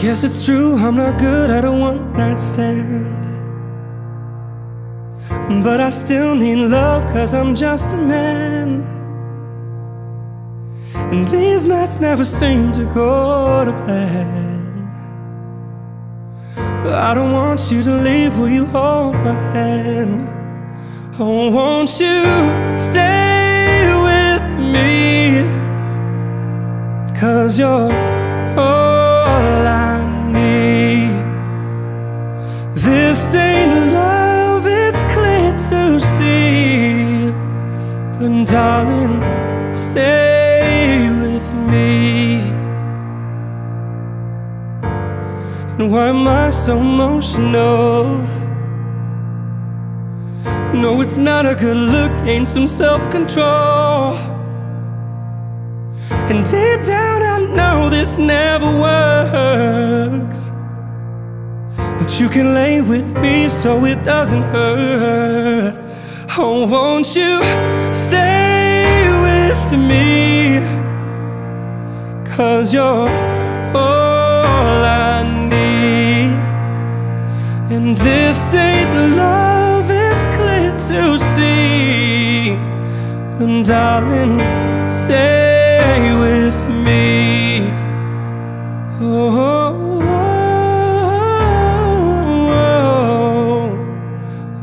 Guess it's true, I'm not good at a one-night stand, but I still need love, cause I'm just a man. And these nights never seem to go to plan. I don't want you to leave, will you hold my hand? Oh, won't you stay with me, cause you're all I need. This ain't love, it's clear to see, but darling, stay with me. And why am I so emotional? No, it's not a good look, ain't some self-control. And deep down I know this never works, but you can lay with me so it doesn't hurt. Oh, won't you stay with me, cause you're all I need. And this ain't love, it's clear to see, but darling, stay with me. Oh, oh, oh,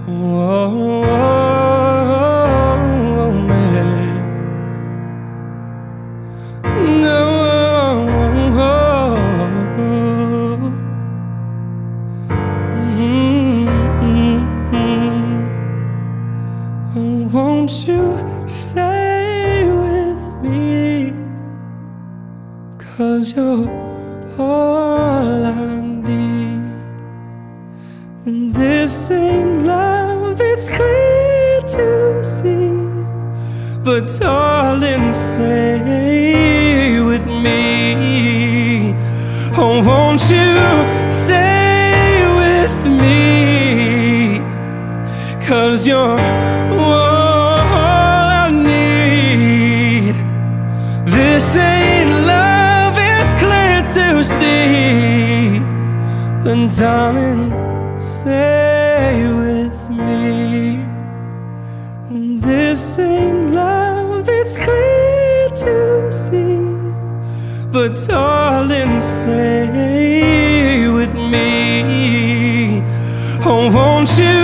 oh, oh, man. No, oh, oh. Oh, won't you stay with me, cause you're all I need. And this ain't love, it's clear to see, but darling, stay with me. Oh, won't you stay with me, cause you're all I need. This ain't love, to see, but darling, stay with me. And this ain't love, it's clear to see, but darling, stay with me. Oh, won't you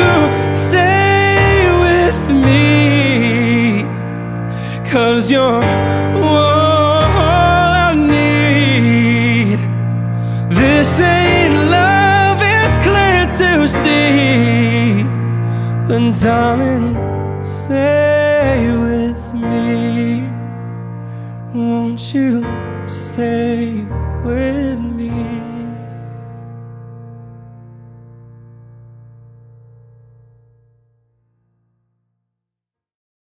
stay with me, cause you're this ain't love, it's clear to see, but darling, stay with me. Won't you stay with me?